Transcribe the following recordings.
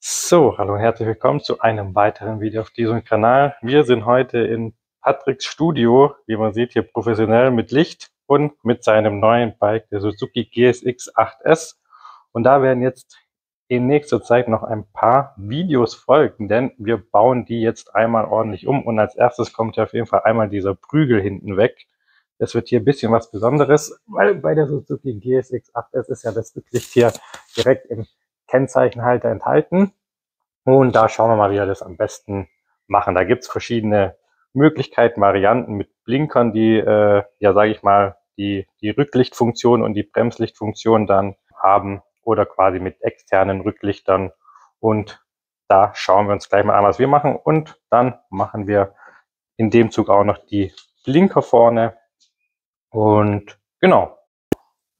So, hallo und herzlich willkommen zu einem weiteren Video auf diesem Kanal. Wir sind heute in Patricks Studio, wie man sieht, hier professionell mit Licht und mit seinem neuen Bike, der Suzuki GSX-8S. Und da werden jetzt in nächster Zeit noch ein paar Videos folgen, denn wir bauen die jetzt einmal ordentlich um. Und als erstes kommt ja auf jeden Fall einmal dieser Prügel hinten weg. Das wird hier ein bisschen was Besonderes, weil bei der Suzuki GSX-8S ist ja das Rücklicht hier direkt im Kennzeichenhalter enthalten. Und da schauen wir mal, wie wir das am besten machen. Da gibt es verschiedene Möglichkeiten, Varianten mit Blinkern, die, die Rücklichtfunktion und die Bremslichtfunktion dann haben oder quasi mit externen Rücklichtern. Und da schauen wir uns gleich mal an, was wir machen. Und dann machen wir in dem Zug auch noch die Blinker vorne. Und genau.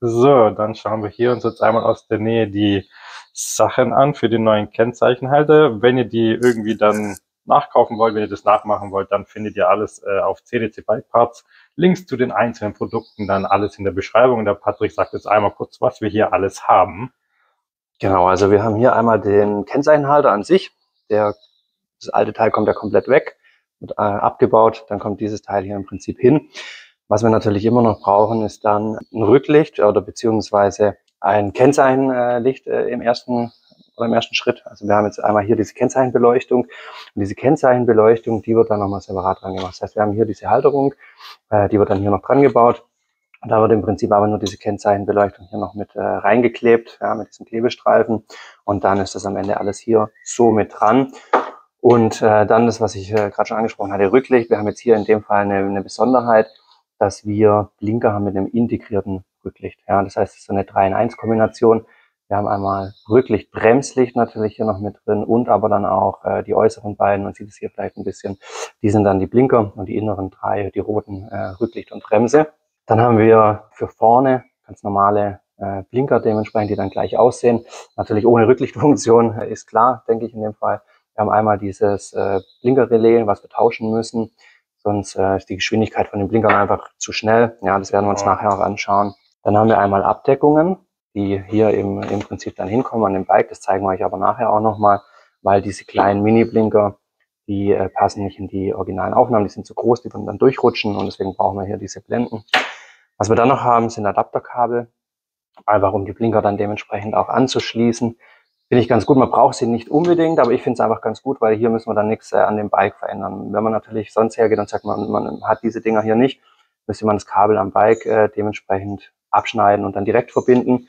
So, dann schauen wir hier uns jetzt einmal aus der Nähe die Sachen an für den neuen Kennzeichenhalter. Wenn ihr die irgendwie dann nachkaufen wollt, wenn ihr das nachmachen wollt, dann findet ihr alles auf ctc-bikeparts. Links zu den einzelnen Produkten dann alles in der Beschreibung. Der Patrick sagt jetzt einmal kurz, was wir hier alles haben. Genau, also wir haben hier einmal den Kennzeichenhalter an sich. Das alte Teil kommt ja komplett weg und abgebaut. Dann kommt dieses Teil hier im Prinzip hin. Was wir natürlich immer noch brauchen, ist dann ein Rücklicht oder beziehungsweise ein Kennzeichenlicht im ersten Schritt. Also wir haben jetzt einmal hier diese Kennzeichenbeleuchtung und diese Kennzeichenbeleuchtung, die wird dann nochmal separat dran gemacht. Das heißt, wir haben hier diese Halterung, die wird dann hier noch dran gebaut und da wird im Prinzip aber nur diese Kennzeichenbeleuchtung hier noch mit reingeklebt, ja, mit diesem Klebestreifen, und dann ist das am Ende alles hier so mit dran. Und dann das, was ich gerade schon angesprochen hatte, Rücklicht. Wir haben jetzt hier in dem Fall eine Besonderheit, dass wir Blinker haben mit einem integrierten Rücklicht. Ja, das heißt, es ist so eine 3-in-1-Kombination. Wir haben einmal Rücklicht, Bremslicht natürlich hier noch mit drin und aber dann auch die äußeren beiden, man sieht es hier vielleicht ein bisschen, die sind dann die Blinker und die inneren drei, die roten, Rücklicht und Bremse. Dann haben wir für vorne ganz normale Blinker dementsprechend, die dann gleich aussehen. Natürlich ohne Rücklichtfunktion, ist klar, denke ich in dem Fall. Wir haben einmal dieses Blinkerrelais, was wir tauschen müssen. Sonst ist die Geschwindigkeit von den Blinkern einfach zu schnell. Ja, das werden wir uns nachher auch anschauen. Dann haben wir einmal Abdeckungen, die hier im Prinzip dann hinkommen an dem Bike. Das zeigen wir euch aber nachher auch nochmal, weil diese kleinen Mini-Blinker, die passen nicht in die originalen Aufnahmen. Die sind zu groß, die würden dann durchrutschen und deswegen brauchen wir hier diese Blenden. Was wir dann noch haben, sind Adapterkabel, einfach um die Blinker dann dementsprechend auch anzuschließen. Finde ich ganz gut, man braucht sie nicht unbedingt, aber ich finde es einfach ganz gut, weil hier müssen wir dann nichts an dem Bike verändern. Wenn man natürlich sonst hergeht und sagt, man hat diese Dinger hier nicht, müsste man das Kabel am Bike dementsprechend abschneiden und dann direkt verbinden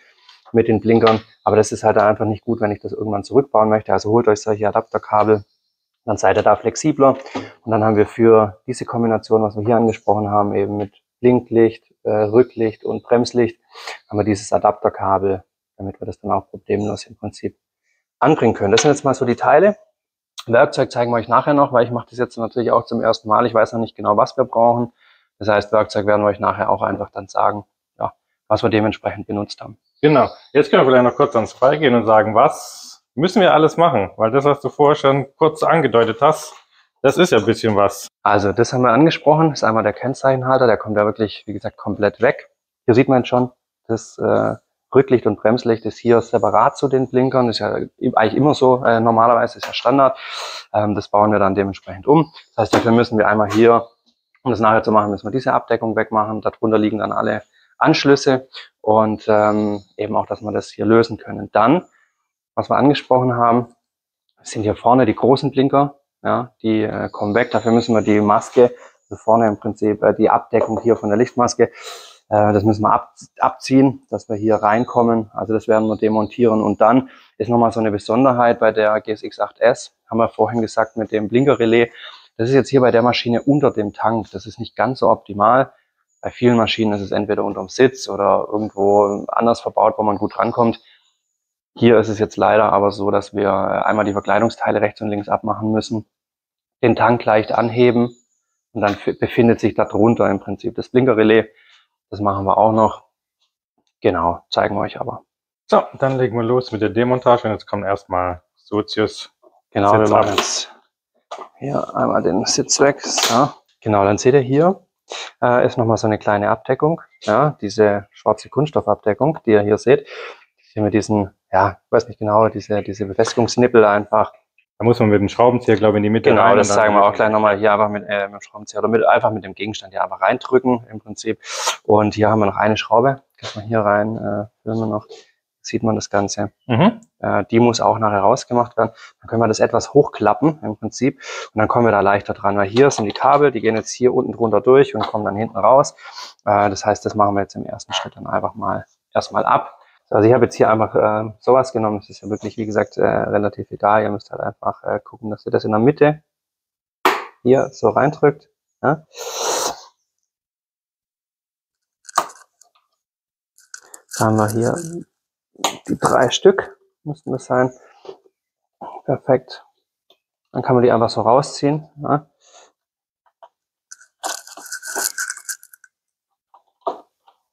mit den Blinkern. Aber das ist halt einfach nicht gut, wenn ich das irgendwann zurückbauen möchte. Also holt euch solche Adapterkabel, dann seid ihr da flexibler. Und dann haben wir für diese Kombination, was wir hier angesprochen haben, eben mit Blinklicht, Rücklicht und Bremslicht, haben wir dieses Adapterkabel, damit wir das dann auch problemlos im Prinzip anbringen können. Das sind jetzt mal so die Teile. Werkzeug zeigen wir euch nachher noch, weil ich mache das jetzt natürlich auch zum ersten Mal. Ich weiß noch nicht genau, was wir brauchen. Das heißt, Werkzeug werden wir euch nachher auch einfach dann sagen, ja, was wir dementsprechend benutzt haben. Genau. Jetzt können wir vielleicht noch kurz ans Bike gehen und sagen, was müssen wir alles machen? Weil das, was du vorher schon kurz angedeutet hast, das ist ja ein bisschen was. Also das haben wir angesprochen. Das ist einmal der Kennzeichenhalter. Der kommt ja wirklich, wie gesagt, komplett weg. Hier sieht man schon, das Rücklicht und Bremslicht ist hier separat zu den Blinkern, das ist ja eigentlich immer so, normalerweise ist ja Standard. Das bauen wir dann dementsprechend um. Das heißt, dafür müssen wir einmal hier, um das nachher zu machen, müssen wir diese Abdeckung wegmachen. Darunter liegen dann alle Anschlüsse und eben auch, dass wir das hier lösen können. Dann, was wir angesprochen haben, sind hier vorne die großen Blinker, ja, die kommen weg. Dafür müssen wir die Maske, also vorne im Prinzip die Abdeckung hier von der Lichtmaske, das müssen wir abziehen, dass wir hier reinkommen. Also das werden wir demontieren. Und dann ist nochmal so eine Besonderheit bei der GSX-8S, haben wir vorhin gesagt, mit dem Blinkerrelais. Das ist jetzt hier bei der Maschine unter dem Tank. Das ist nicht ganz so optimal. Bei vielen Maschinen ist es entweder unterm Sitz oder irgendwo anders verbaut, wo man gut rankommt. Hier ist es jetzt leider aber so, dass wir einmal die Verkleidungsteile rechts und links abmachen müssen, den Tank leicht anheben und dann befindet sich darunter im Prinzip das Blinkerrelais. Das machen wir auch noch. Genau, zeigen wir euch aber. So, dann legen wir los mit der Demontage und jetzt kommen erstmal Sozius. Genau, wir machen jetzt hier einmal den Sitz weg. So. Genau, dann seht ihr hier, ist nochmal so eine kleine Abdeckung. Ja, diese schwarze Kunststoffabdeckung, die ihr hier seht. hier mit diesen, ja, ich weiß nicht genau, diese Befestigungsnippel einfach. Da muss man mit dem Schraubenzieher, glaube ich, in die Mitte rein. Genau, das zeigen wir auch gleich nochmal hier einfach mit dem Schraubenzieher oder einfach mit dem Gegenstand hier einfach reindrücken im Prinzip. Und hier haben wir noch eine Schraube. Kann man hier rein, filmen noch, sieht man das Ganze. Mhm. Die muss auch nachher rausgemacht werden. Dann können wir das etwas hochklappen im Prinzip und dann kommen wir da leichter dran, weil hier sind die Kabel, die gehen jetzt hier unten drunter durch und kommen dann hinten raus. Das heißt, das machen wir jetzt im ersten Schritt dann einfach mal erstmal ab. Also ich habe jetzt hier einfach sowas genommen, das ist ja wirklich, wie gesagt, relativ egal. Ihr müsst halt einfach gucken, dass ihr das in der Mitte hier so reindrückt. Ja. Dann haben wir hier die 3 Stück, müssten das sein. Perfekt. Dann kann man die einfach so rausziehen. Ja.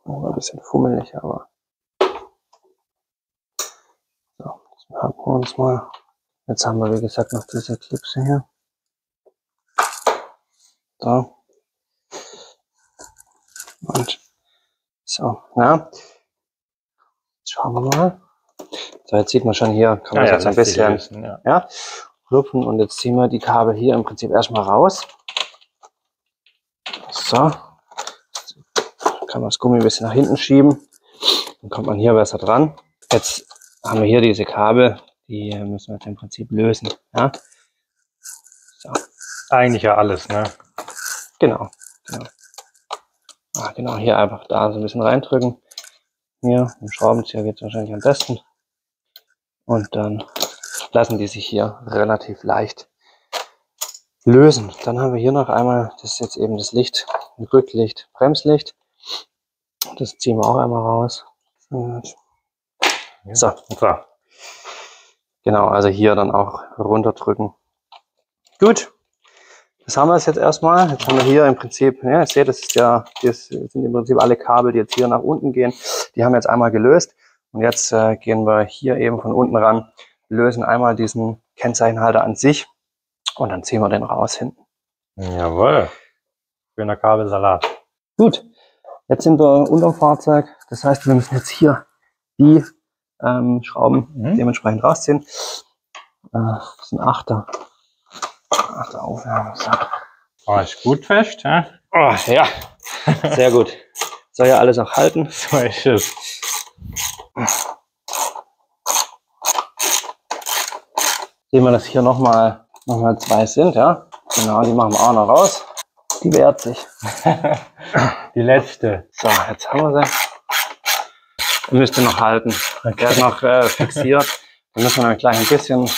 Ein bisschen fummelig, aber... Packen wir uns mal. Jetzt haben wir, wie gesagt, noch diese Klipse hier. So. Und so, na. Jetzt schauen wir mal. So, jetzt sieht man schon hier, kann man ja, jetzt ein bisschen lösen, ja. Ja, rupfen. Und jetzt ziehen wir die Kabel hier im Prinzip erstmal raus. So. Jetzt kann man das Gummi ein bisschen nach hinten schieben. Dann kommt man hier besser dran. Jetzt haben wir hier diese Kabel, die müssen wir jetzt im Prinzip lösen. Ja? So. Eigentlich ja alles, ne? Genau. Genau. Ah, genau, hier einfach da so ein bisschen reindrücken. Hier, im Schraubenzieher geht es wahrscheinlich am besten. Und dann lassen die sich hier relativ leicht lösen. Dann haben wir hier noch einmal, das ist jetzt eben das Licht, Rücklicht, Bremslicht. Das ziehen wir auch einmal raus. Und so, klar. Genau, also hier dann auch runterdrücken. Gut, das haben wir jetzt erstmal. Jetzt haben wir hier im Prinzip, ja, ihr seht, das ist ja, das sind im Prinzip alle Kabel, die jetzt hier nach unten gehen. Die haben wir jetzt einmal gelöst. Und jetzt gehen wir hier eben von unten ran, lösen einmal diesen Kennzeichenhalter an sich und dann ziehen wir den raus hinten. Jawohl, schöner Kabelsalat. Gut, jetzt sind wir unter dem Fahrzeug. Das heißt, wir müssen jetzt hier die Schrauben dementsprechend rausziehen. Das ist ein 8er. 8er Aufwärmen. So. Oh, ist gut fest. Hä? Oh, ja, sehr gut. Soll ja alles auch halten. So ist es. Sehen wir, dass hier nochmal 2 sind. Ja? Genau, die machen wir auch noch raus. Die wehrt sich. Die letzte. So, jetzt haben wir sie. Müsste noch halten. Okay. Der ist noch fixiert. Dann müssen wir nämlich gleich ein bisschen.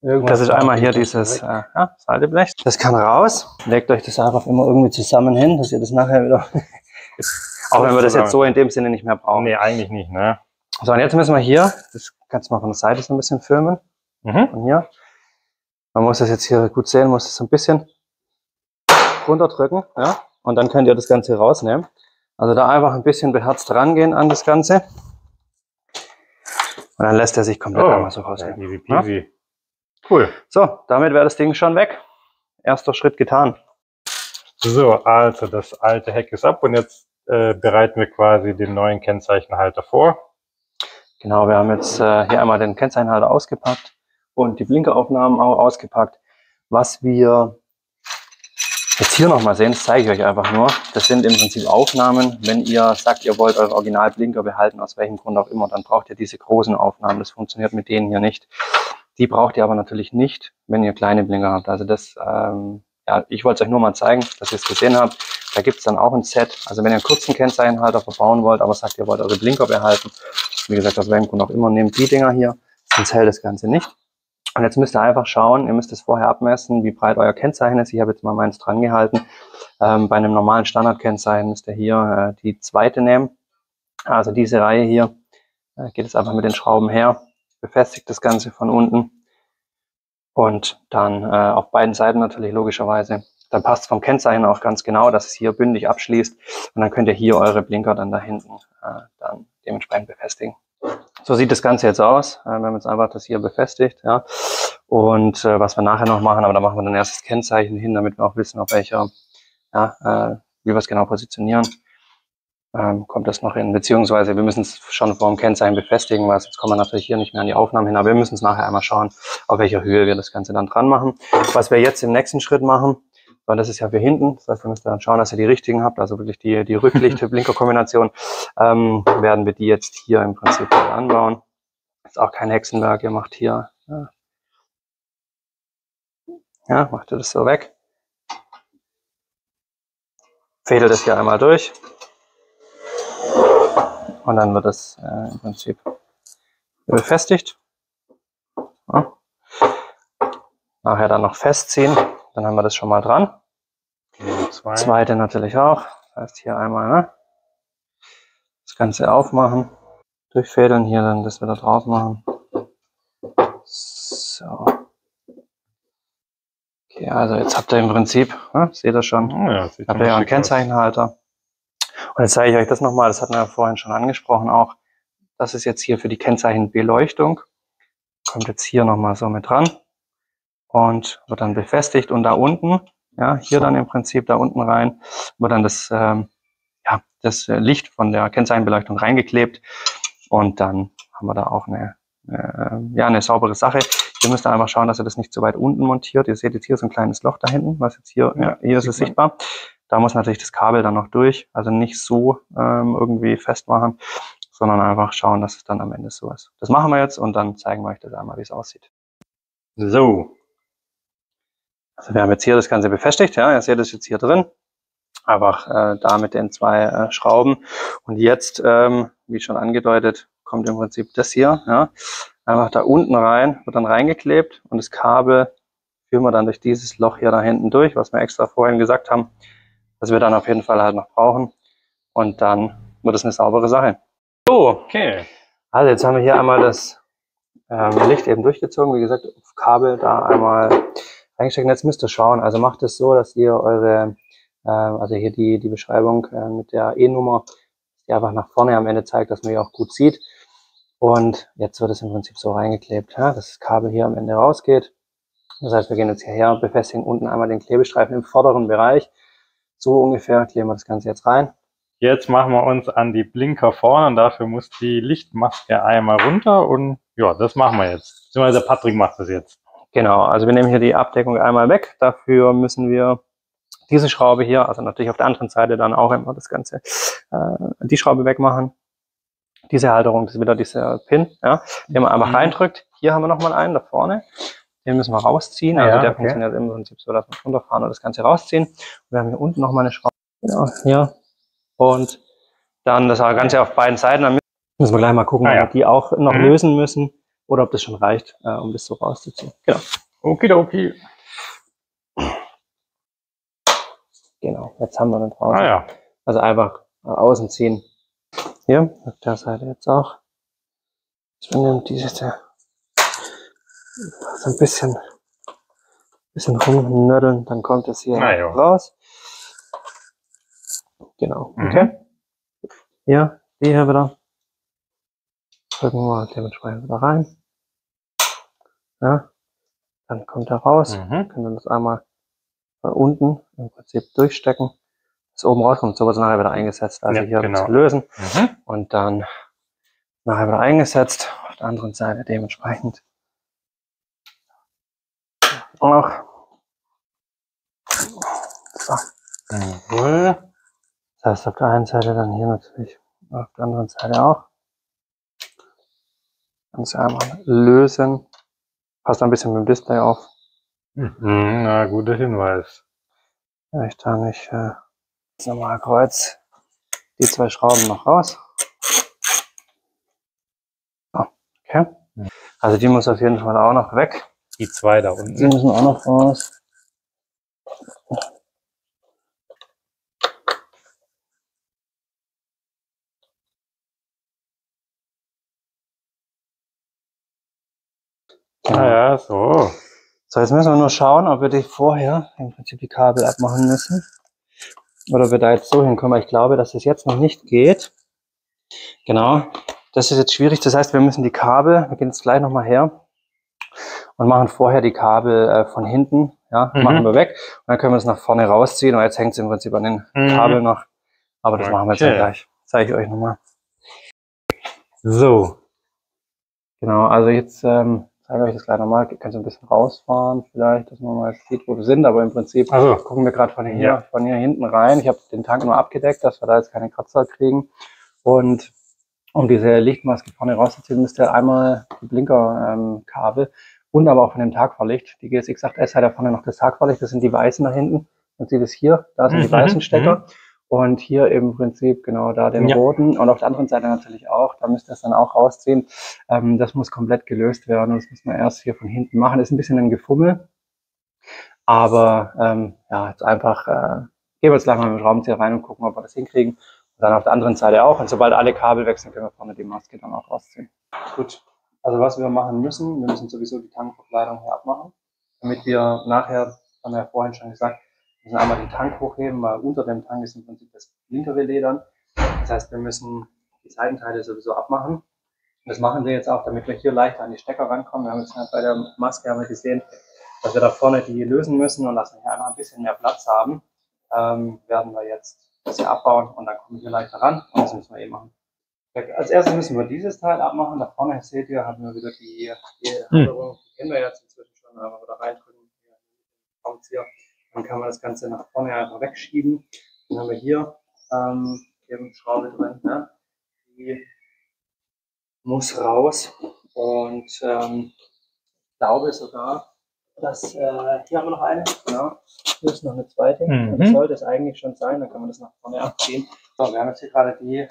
Irgendwas, das ist einmal hier dieses Halteblech. Das kann raus. Legt euch das einfach immer irgendwie zusammen hin, dass ihr das nachher wieder. Auch wenn wir das jetzt so in dem Sinne nicht mehr brauchen. Nee, eigentlich nicht. Ne? So, und jetzt müssen wir hier, das kannst du mal von der Seite so ein bisschen filmen. Mhm. Und hier. Man muss das jetzt hier gut sehen, muss das so ein bisschen runterdrücken. Ja? Und dann könnt ihr das Ganze rausnehmen. Also da einfach ein bisschen beherzt rangehen an das Ganze. Und dann lässt er sich komplett einmal so raus. Easy peasy. Ja? Cool. So, damit wäre das Ding schon weg. Erster Schritt getan. So, also das alte Heck ist ab und jetzt bereiten wir quasi den neuen Kennzeichenhalter vor. Genau, wir haben jetzt hier einmal den Kennzeichenhalter ausgepackt und die Blinkeraufnahmen auch ausgepackt. Was wir jetzt hier nochmal sehen, das zeige ich euch einfach nur. Das sind im Prinzip Aufnahmen. Wenn ihr sagt, ihr wollt euren Originalblinker behalten, aus welchem Grund auch immer, dann braucht ihr diese großen Aufnahmen. Das funktioniert mit denen hier nicht. Die braucht ihr aber natürlich nicht, wenn ihr kleine Blinker habt. Also das, ja, ich wollte es euch nur mal zeigen, dass ihr es gesehen habt. Da gibt es dann auch ein Set. Also wenn ihr einen kurzen Kennzeichenhalter verbauen wollt, aber sagt, ihr wollt eure Blinker behalten, wie gesagt, aus welchem Grund auch immer, nehmt die Dinger hier, sonst hält das Ganze nicht. Und jetzt müsst ihr einfach schauen, ihr müsst es vorher abmessen, wie breit euer Kennzeichen ist. Ich habe jetzt mal meins dran gehalten. Bei einem normalen Standardkennzeichen müsst ihr hier die zweite nehmen. Also diese Reihe hier. Geht es einfach mit den Schrauben her, befestigt das Ganze von unten. Und dann auf beiden Seiten natürlich logischerweise. Dann passt es vom Kennzeichen auch ganz genau, dass es hier bündig abschließt. Und dann könnt ihr hier eure Blinker dann da hinten dann dementsprechend befestigen. So sieht das Ganze jetzt aus. Wir haben jetzt einfach das hier befestigt. Ja. Und was wir nachher noch machen, aber da machen wir dann erst das Kennzeichen hin, damit wir auch wissen, auf welcher, ja, wie wir es genau positionieren. kommt das noch hin, beziehungsweise wir müssen es schon vor dem Kennzeichen befestigen, weil jetzt kommen wir natürlich hier nicht mehr an die Aufnahmen hin, aber wir müssen es nachher einmal schauen, auf welcher Höhe wir das Ganze dann dran machen. Was wir jetzt im nächsten Schritt machen, weil das ist ja für hinten, das heißt, wir müssen dann schauen, dass ihr die richtigen habt, also wirklich die Rücklicht-Blinker-Kombination, werden wir die jetzt hier im Prinzip anbauen. Ist auch kein Hexenwerk, ihr macht hier, ja, macht ihr das so weg, fädelt das hier einmal durch. Und dann wird das im Prinzip befestigt. Ja. Nachher dann noch festziehen. Dann haben wir das schon mal dran. Okay, zweite natürlich auch. Das heißt hier einmal, ne? Das Ganze aufmachen. Durchfädeln hier, dann das wieder drauf machen. So. Okay, also jetzt habt ihr im Prinzip, ne? Seht ihr schon, oh ja, habt ihr ja einen Kennzeichenhalter. Aus. Und jetzt zeige ich euch das nochmal, das hatten wir ja vorhin schon angesprochen auch. Das ist jetzt hier für die Kennzeichenbeleuchtung. Kommt jetzt hier nochmal so mit dran und wird dann befestigt. Und da unten, ja, hier dann im Prinzip da unten rein, wird dann das, ja, das Licht von der Kennzeichenbeleuchtung reingeklebt. Und dann haben wir da auch eine saubere Sache. Ihr müsst einfach schauen, dass ihr das nicht zu weit unten montiert. Ihr seht jetzt hier so ein kleines Loch da hinten, was jetzt hier, ja, hier ist es sichtbar. Da muss natürlich das Kabel dann noch durch, also nicht so irgendwie festmachen, sondern einfach schauen, dass es dann am Ende so ist. Das machen wir jetzt und dann zeigen wir euch das einmal, wie es aussieht. So. Also wir haben jetzt hier das Ganze befestigt, ja, ihr seht es jetzt hier drin. Einfach da mit den zwei Schrauben. Und jetzt, wie schon angedeutet, kommt im Prinzip das hier, ja. Einfach da unten rein, wird dann reingeklebt und das Kabel führen wir dann durch dieses Loch hier da hinten durch, was wir extra vorhin gesagt haben, was wir dann auf jeden Fall halt noch brauchen. Und dann wird es eine saubere Sache. So, okay. Also jetzt haben wir hier einmal das Licht eben durchgezogen. Wie gesagt, auf Kabel da einmal reingesteckt. Jetzt müsst ihr schauen. Also macht es so, dass ihr eure, also hier die Beschreibung mit der E-Nummer, die einfach nach vorne am Ende zeigt, dass man hier auch gut sieht. Und jetzt wird es im Prinzip so reingeklebt, ja, dass das Kabel hier am Ende rausgeht. Das heißt, wir gehen jetzt hierher, befestigen unten einmal den Klebestreifen im vorderen Bereich. So ungefähr kleben wir das Ganze jetzt rein. Jetzt machen wir uns an die Blinker vorne und dafür muss die Lichtmaske einmal runter und ja, das machen wir jetzt. Beziehungsweise Patrick macht das jetzt. Genau, also wir nehmen hier die Abdeckung einmal weg. Dafür müssen wir diese Schraube hier, also natürlich auf der anderen Seite dann auch immer das Ganze, die Schraube wegmachen. Diese Halterung, das ist wieder dieser Pin, ja, den man einfach reindrückt. Hier haben wir nochmal einen da vorne. Den müssen wir rausziehen, also ja, der funktioniert im Prinzip so, dass wir runterfahren und das Ganze rausziehen. Wir haben hier unten nochmal eine Schraube, genau, hier. Und dann das Ganze auf beiden Seiten. Dann müssen wir gleich mal gucken, ob wir die auch noch lösen müssen oder ob das schon reicht, um das so rauszuziehen. Genau. Okidoki. Genau, jetzt haben wir den draußen. Ja. Also einfach außen ziehen. Hier, auf der Seite jetzt auch. Ich nehme diese. So ein bisschen rumnödeln, dann kommt es hier raus. Genau, okay. Ja, die hier wieder. Drücken wir dementsprechend wieder rein. Ja, dann kommt er raus. Können wir das einmal von unten im Prinzip durchstecken. Das oben rauskommt, so wird es nachher wieder eingesetzt. Also ja, hier zu lösen und dann nachher wieder eingesetzt. Auf der anderen Seite dementsprechend. Noch. So. Das heißt, auf der einen Seite dann hier natürlich, auf der anderen Seite auch. Ganz einmal lösen. Passt ein bisschen mit dem Display auf. Na, guter Hinweis. Vielleicht da nicht das normale Kreuz. Die zwei Schrauben noch raus. So. Okay. Also die muss auf jeden Fall auch noch weg. Die zwei da unten. Die müssen auch noch raus. Ja, so. So, jetzt müssen wir nur schauen, ob wir die vorher im Prinzip die Kabel abmachen müssen. Oder ob wir da jetzt so hinkommen. Ich glaube, dass das jetzt noch nicht geht. Genau. Das ist jetzt schwierig. Das heißt, wir müssen die Kabel, wir gehen jetzt gleich nochmal her. Und machen vorher die Kabel von hinten, ja, machen wir weg. Und dann können wir es nach vorne rausziehen. Und jetzt hängt es im Prinzip an den Kabeln noch. Aber das machen wir jetzt gleich. zeige ich euch nochmal. So, genau, also jetzt zeige ich euch das gleich nochmal. Ihr könnt so ein bisschen rausfahren vielleicht, dass man mal sieht, wo wir sind, aber im Prinzip also, gucken wir gerade von hier hinten rein. Ich habe den Tank nur abgedeckt, dass wir da jetzt keine Kratzer kriegen. Und um diese Lichtmaske vorne rauszuziehen, müsst ihr einmal die Blinkerkabel und aber auch von dem Tagfahrlicht. Die GSX-8S hat ja vorne noch das Tagfahrlicht, das sind die weißen nach hinten. Man sieht es hier, da sind die weißen Stecker. Und hier im Prinzip genau da den roten und auf der anderen Seite natürlich auch. Da müsst ihr es dann auch rausziehen. Das muss komplett gelöst werden und das muss man erst hier von hinten machen. Das ist ein bisschen ein Gefummel. Aber ja, jetzt einfach gehen wir jetzt gleich mal mit dem Schraubenzieher rein und gucken, ob wir das hinkriegen. Und dann auf der anderen Seite auch. Und sobald alle Kabel wechseln, können wir vorne die Maske dann auch rausziehen. Gut. Also was wir machen müssen, wir müssen sowieso die Tankverkleidung hier abmachen, damit wir nachher, haben wir ja vorhin schon gesagt, wir müssen einmal den Tank hochheben, weil unter dem Tank ist im Prinzip das lintere Ledern. Das heißt, wir müssen die Seitenteile sowieso abmachen. Und das machen wir jetzt auch, damit wir hier leichter an die Stecker rankommen. Wir haben jetzt halt bei der Maske haben wir gesehen, dass wir da vorne die lösen müssen und dass wir hier einfach ein bisschen mehr Platz haben, werden wir jetzt das hier abbauen und dann kommen wir hier leichter ran und das müssen wir machen. Als erstes müssen wir dieses Teil abmachen. Da vorne seht ihr, haben wir wieder die Halterung, die kennen wir jetzt inzwischen schon, wenn wir da reindrücken, kommt hier. Dann kann man das Ganze nach vorne einfach wegschieben. Dann haben wir hier eben Schraube drin, ne? Die muss raus. Und ich glaube sogar, dass hier haben wir noch eine, genau. Hier ist noch eine zweite. Das sollte es eigentlich schon sein, dann kann man das nach vorne abziehen. So, wir haben jetzt hier gerade die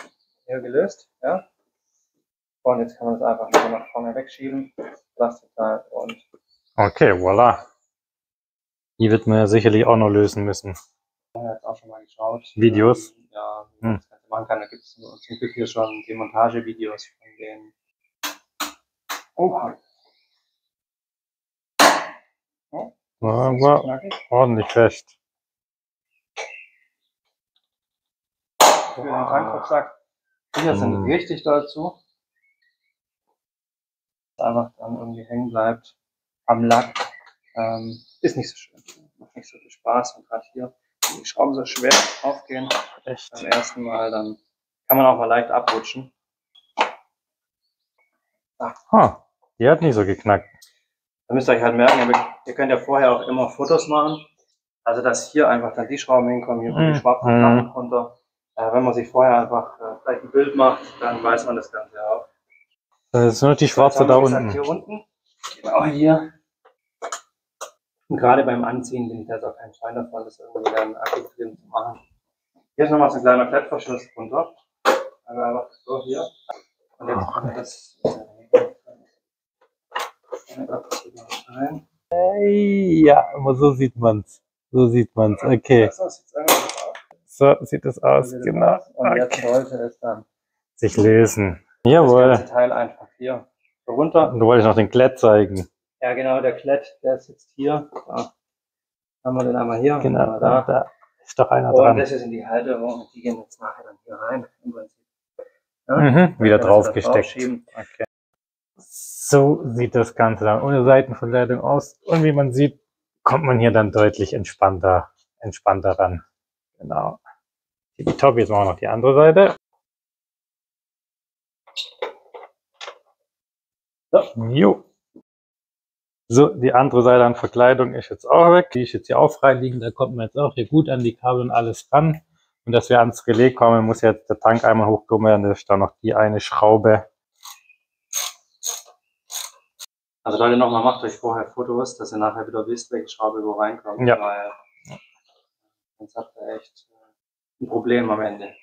hier gelöst, ja. Und jetzt kann man das einfach nur nach vorne wegschieben. Plastikteil und. Okay, voilà. Die wird man ja sicherlich auch noch lösen müssen. Ich habe jetzt auch schon mal geschaut. Videos? Ja, wie man das Ganze machen kann. Da gibt es zum Glück hier schon Demontagevideos von denen. Oh. War ordentlich fest. Für den Tankrucksack. Sicher sind richtig dazu. Dass einfach dann irgendwie hängen bleibt am Lack. Ist nicht so schön. Macht nicht so viel Spaß. Und gerade hier, wenn die Schrauben so schwer aufgehen, echt beim ersten Mal, dann kann man auch mal leicht abrutschen. Die hat nicht so geknackt. Da müsst ihr euch halt merken, ihr könnt ja vorher auch immer Fotos machen. Also, dass hier einfach dann die Schrauben hinkommen, hier die schwarzen Kanten runter. Wenn man sich vorher einfach vielleicht ein Bild macht, dann weiß man das Ganze auch. Das ist nur die schwarze da unten. Hier unten. Genau hier. Und gerade beim Anziehen bin ich da auch kein Schein davon, das irgendwie wieder einen Akku drin zu machen. Hier ist nochmal so ein kleiner Klettverschluss runter. Also einfach so hier. Und jetzt kommt das. Ja, aber so sieht man's. So sieht man's, okay. So sieht es aus, genau. Und jetzt sollte es dann sich lösen. Jawohl. Das ganze Teil einfach hier runter. Und du wolltest noch den Klett zeigen. Ja, genau, der Klett, der ist jetzt hier. Da haben wir den einmal hier. Genau, einmal da ist doch einer dran. Und das ist in die Halterung, die gehen jetzt nachher dann hier rein. Im Prinzip. Ja? Wieder draufgesteckt. Okay. So sieht das Ganze dann ohne Seitenverkleidung aus. Und wie man sieht, kommt man hier dann deutlich entspannter ran. Genau. Tippitopp, jetzt machen wir noch die andere Seite. So. Jo. So, die andere Seite an Verkleidung ist jetzt auch weg. Die ist jetzt hier auch frei liegen. Da kommt man jetzt auch hier gut an die Kabel und alles ran. Und dass wir ans Relais kommen, muss jetzt der Tank einmal hochgehoben werden. Da ist dann noch die eine Schraube. Also Leute, nochmal, macht euch vorher Fotos, dass ihr nachher wieder wisst, welche Schraube wo reinkommt. Ja. Weil sonst habt ihr echt ein Problem am Ende.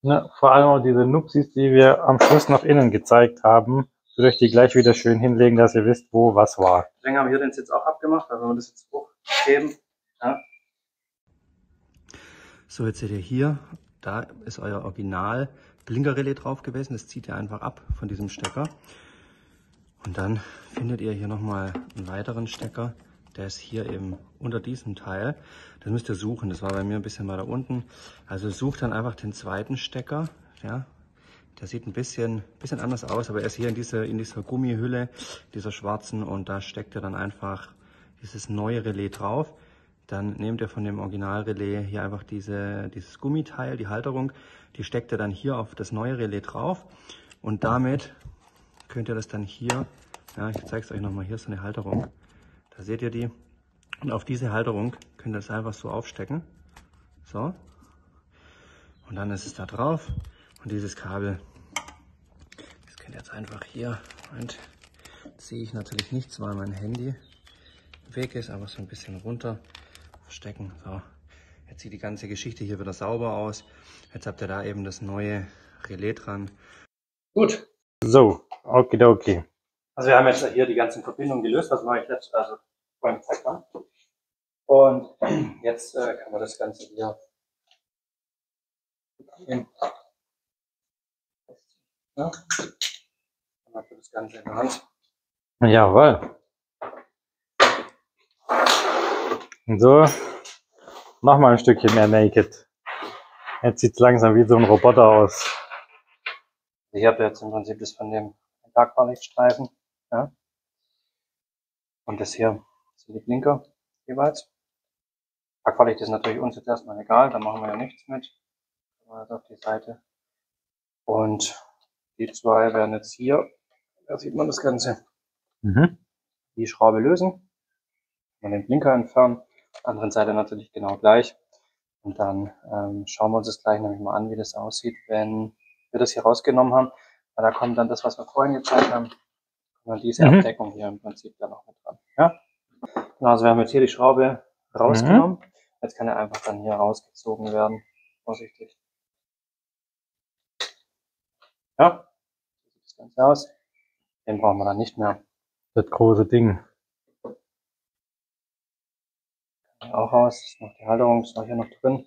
Ja, vor allem auch diese Nupsis, die wir am Schluss nach innen gezeigt haben. Ich würde euch die gleich wieder schön hinlegen, dass ihr wisst, wo was war. Deswegen haben wir den jetzt auch abgemacht, also wenn wir das jetzt hochheben. Ja. So, jetzt seht ihr hier, da ist euer Original Blinkerrelais drauf gewesen. Das zieht ihr einfach ab von diesem Stecker. Und dann findet ihr hier nochmal einen weiteren Stecker. Der ist hier eben unter diesem Teil. Das müsst ihr suchen, das war bei mir ein bisschen weiter unten. Also sucht dann einfach den zweiten Stecker, ja. Der sieht ein bisschen anders aus, aber er ist hier in dieser Gummihülle, dieser schwarzen, und da steckt er dann einfach dieses neue Relais drauf. dann nehmt ihr von dem Original-Relais hier einfach dieses Gummiteil, die Halterung, die steckt ihr dann hier auf das neue Relais drauf und damit könnt ihr das dann hier, ja, ich zeige es euch nochmal, hier ist so eine Halterung, da seht ihr die, und auf diese Halterung könnt ihr das einfach so aufstecken, so, und dann ist es da drauf und dieses Kabel, das könnt ihr jetzt einfach hier, und ziehe ich natürlich nichts, weil mein Handy weg ist, einfach so ein bisschen runter verstecken, so, jetzt sieht die ganze Geschichte hier wieder sauber aus, jetzt habt ihr da eben das neue Relais dran. Gut. So, okay. Also wir haben jetzt hier die ganzen Verbindungen gelöst, was mache ich jetzt, also vorhin gezeigt haben. Und jetzt kann man das Ganze hier in, ja, man hat das Ganze in der Hand. Jawohl. Und so, nochmal ein Stückchen mehr Naked. Jetzt sieht es langsam wie so ein Roboter aus. Ich habe jetzt im Prinzip das von dem Tagfahrlichtstreifen, ja. Und das hier sind die Blinker jeweils. Tagfahrlicht ist natürlich uns jetzt erstmal egal, da machen wir ja nichts mit. Also auf die Seite. Und die zwei werden jetzt hier, da sieht man das Ganze, die Schraube lösen. Und den Blinker entfernen. Auf der anderen Seite natürlich genau gleich. Und dann schauen wir uns das gleich nämlich mal an, wie das aussieht, wenn wir das hier rausgenommen haben, weil da kommt dann das, was wir vorhin gezeigt haben, und diese Abdeckung hier im Prinzip dann auch mit dran. Ja? Genau, also wir haben jetzt hier die Schraube rausgenommen, jetzt kann er einfach dann hier rausgezogen werden, vorsichtig. Ja, so sieht das Ganze aus, den brauchen wir dann nicht mehr. Das große Ding. Kann auch raus, ist noch die Halterung, ist noch hier noch drin,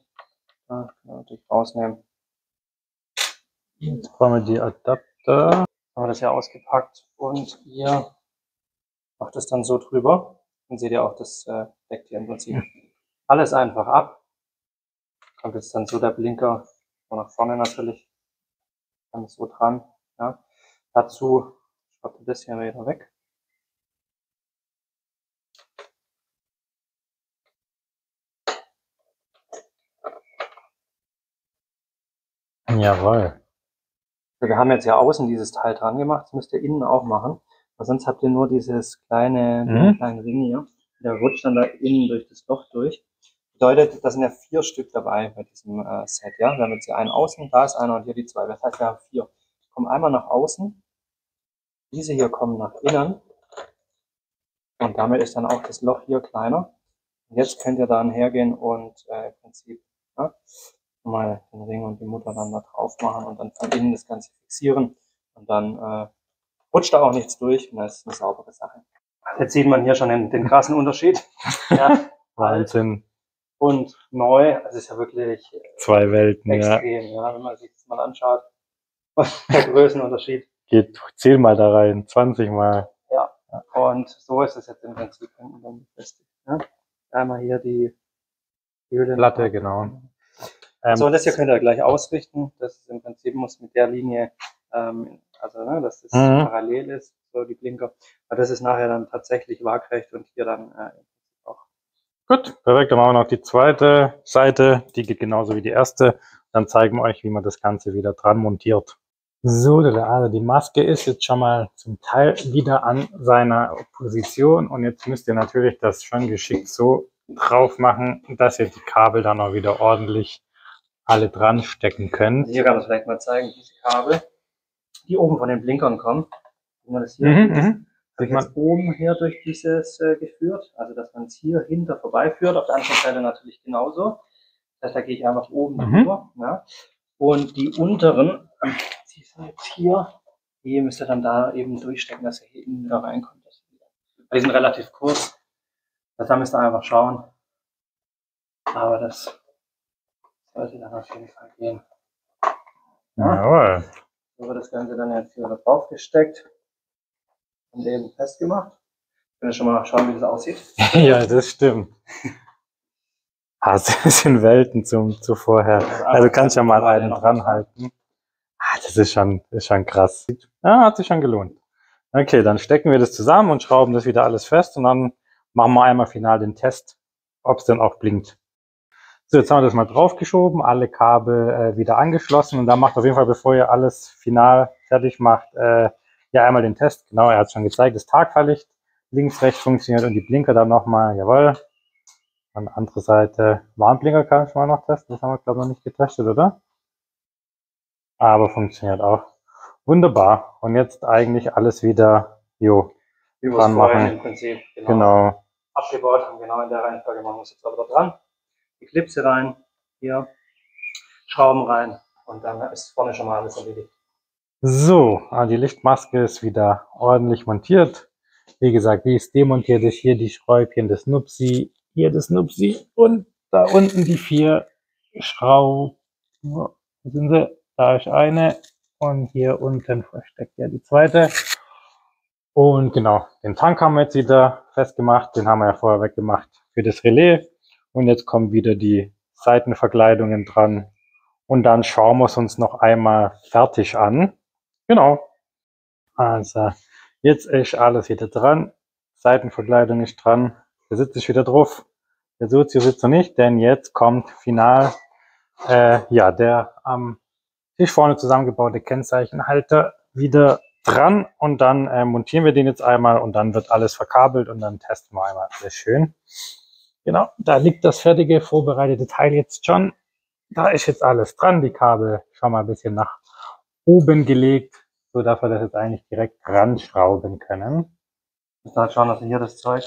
ja, kann man natürlich rausnehmen. Jetzt brauchen wir die Adapter. Haben wir das ja ausgepackt und ihr macht das dann so drüber. Dann seht ihr auch, das deckt hier im Prinzip alles einfach ab. Kommt jetzt dann so der Blinker, so nach vorne natürlich, dann so dran. Ja. Dazu schraubt ihr das hier wieder weg. Jawohl. Wir haben jetzt ja außen dieses Teil dran gemacht, das müsst ihr innen auch machen, weil sonst habt ihr nur dieses kleine, kleinen Ring hier, der rutscht dann da innen durch das Loch durch. Bedeutet, da sind ja 4 Stück dabei bei diesem Set, ja. Wir haben jetzt hier einen außen, da ist einer und hier die 2, das heißt, wir haben 4. Die kommen einmal nach außen, diese hier kommen nach innen und damit ist dann auch das Loch hier kleiner. Und jetzt könnt ihr dann hergehen und im Prinzip, ja, mal den Ring und die Mutter dann da drauf machen und dann von innen das Ganze fixieren und dann rutscht da auch nichts durch und das ist eine saubere Sache. Jetzt sieht man hier schon den krassen Unterschied. Ja, Wahnsinn. Und neu, also ist ja wirklich zwei Welten, extrem, ja. Ja, wenn man sich das mal anschaut, was der Größenunterschied. Geht 10 mal da rein, 20 mal. Ja, und so ist es jetzt im Prinzip hinten dann befestigt. Ja? Einmal hier die Höhle. Platte, genau. So, und das hier könnt ihr gleich ausrichten. Das ist im Prinzip, muss mit der Linie, also, ne, dass das parallel ist, so die Blinker. Aber das ist nachher dann tatsächlich waagrecht und hier dann auch. Gut, perfekt. Dann machen wir noch die zweite Seite. Die geht genauso wie die erste. Dann zeigen wir euch, wie man das Ganze wieder dran montiert. So, also die Maske ist jetzt schon mal zum Teil wieder an seiner Position. Und jetzt müsst ihr natürlich das schon geschickt so drauf machen, dass ihr die Kabel dann auch wieder ordentlich alle dran stecken können. Also hier kann man vielleicht mal zeigen, diese Kabel, die oben von den Blinkern kommen. Wenn man das hier habe ich jetzt oben her durch dieses geführt, also dass man es hier hinter vorbeiführt, auf der anderen Seite natürlich genauso. Das heißt, da gehe ich einfach oben drüber. Ja. Und die unteren, die sind jetzt hier, die müsst ihr dann da eben durchstecken, dass ihr hier innen wieder reinkommt. Die sind relativ kurz, also da müsst ihr einfach schauen. Aber das sollte dann auf jeden Fall gehen. Ja. Jawohl. So wird das Ganze dann jetzt hier drauf gesteckt und eben festgemacht. Können wir schon mal schauen, wie das aussieht? Ja, das stimmt. Das sind Welten zu vorher. Also kannst ja mal einen dran halten. Das ist schon krass. Hat sich schon gelohnt. Okay, dann stecken wir das zusammen und schrauben das wieder alles fest und dann machen wir einmal final den Test, ob es dann auch blinkt. So, jetzt haben wir das mal draufgeschoben, alle Kabel wieder angeschlossen und dann macht auf jeden Fall, bevor ihr alles final fertig macht, ja einmal den Test. Genau, er hat es schon gezeigt, das Tagfahrlicht links, rechts funktioniert und die Blinker dann nochmal, jawohl. An der anderen Seite, Warnblinker kann ich mal noch testen, das haben wir glaube ich noch nicht getestet, oder? Aber funktioniert auch. Wunderbar. Und jetzt eigentlich alles wieder, dran machen. Im Prinzip, genau. Abgebaut haben, genau in der Reihenfolge. Man muss jetzt aber da dran. Die Klipse rein, hier, Schrauben rein und dann ist vorne schon mal alles erledigt. So, die Lichtmaske ist wieder ordentlich montiert. Wie gesagt, die ist demontiert, ist hier die Schräubchen des Nupsi, hier das Nupsi und da unten die 4 Schrauben. Wo sind sie? Da ist eine und hier unten versteckt ja die 2. Und genau, den Tank haben wir jetzt wieder festgemacht, den haben wir ja vorher weggemacht für das Relais. Und jetzt kommen wieder die Seitenverkleidungen dran und dann schauen wir es uns noch einmal fertig an. Genau, also jetzt ist alles wieder dran, Seitenverkleidung ist dran, der Sitz ist wieder drauf, der Sozio sitzt noch nicht, denn jetzt kommt final ja der am Tisch vorne zusammengebaute Kennzeichenhalter wieder dran und dann montieren wir den jetzt einmal und dann wird alles verkabelt und dann testen wir einmal. Sehr schön. Genau, da liegt das fertige, vorbereitete Teil jetzt schon. Da ist jetzt alles dran, die Kabel schon mal ein bisschen nach oben gelegt, so dass wir das jetzt eigentlich direkt ranschrauben können. Ich muss halt schauen, dass hier das Zeug.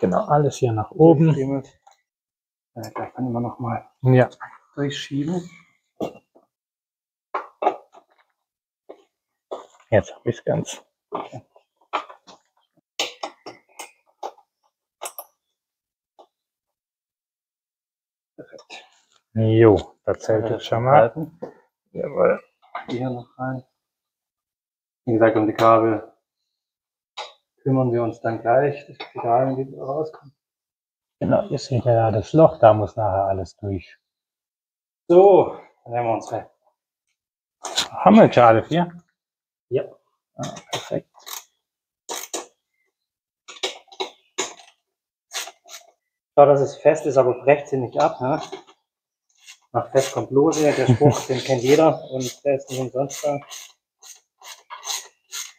Genau, alles hier nach oben. Da können wir nochmal durchschieben. Jetzt habe ich es ganz. Okay. Perfekt. Jo, da zählt jetzt schon mal. Jawohl. Hier noch rein. Wie gesagt, um die Kabel kümmern wir uns dann gleich, dass die Kabel wieder rauskommen. Genau, ihr seht ja das Loch, da muss nachher alles durch. So, dann nehmen wir uns rein. Haben wir jetzt schon alle 4? Ja. Ah, perfekt. Schau, dass es fest ist, aber brecht sie nicht ab. Ne? Macht fest kommt lose. Der Spruch, den kennt jeder und der ist nicht umsonst da.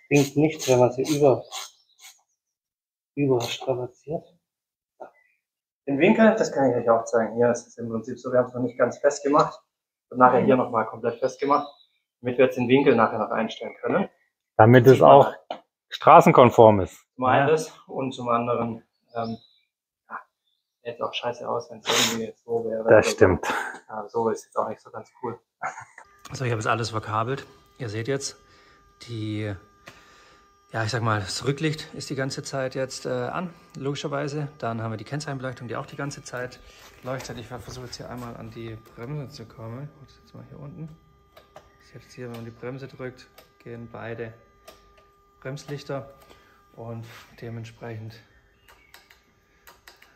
Bringt nichts, wenn man sie überstrapaziert. Den Winkel, das kann ich euch auch zeigen. Hier ist es im Prinzip so, wir haben es noch nicht ganz fest gemacht. Und nachher hier nochmal komplett fest gemacht, damit wir jetzt den Winkel nachher noch einstellen können. Damit es auch straßenkonform ist. Zum einen das und zum anderen jetzt auch scheiße aus, wenn es irgendwie jetzt so wäre. Das stimmt. Ja, so ist jetzt auch nicht so ganz cool. So, ich habe jetzt alles verkabelt. Ihr seht jetzt, die, ja, ich sag mal, das Rücklicht ist die ganze Zeit jetzt an, logischerweise. Dann haben wir die Kennzeichenbeleuchtung, die auch die ganze Zeit leuchtet. Ich versuche jetzt hier einmal an die Bremse zu kommen. Ich muss jetzt mal hier unten. Jetzt hier, wenn man die Bremse drückt, gehen beide Bremslichter und dementsprechend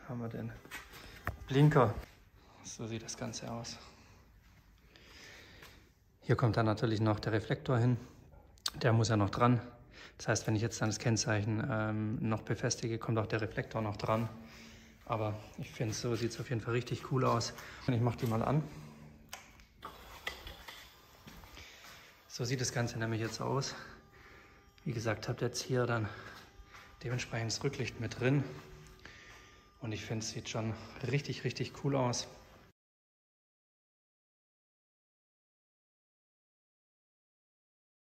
haben wir den Blinker. So sieht das Ganze aus. Hier kommt dann natürlich noch der Reflektor hin. Der muss ja noch dran. Das heißt, wenn ich jetzt dann das Kennzeichen noch befestige, kommt auch der Reflektor noch dran. Aber ich finde, so sieht es auf jeden Fall richtig cool aus. Und ich mache die mal an. So sieht das Ganze nämlich jetzt aus. Wie gesagt, habt ihr jetzt hier dann dementsprechend das Rücklicht mit drin. Und ich finde, es sieht schon richtig, richtig cool aus.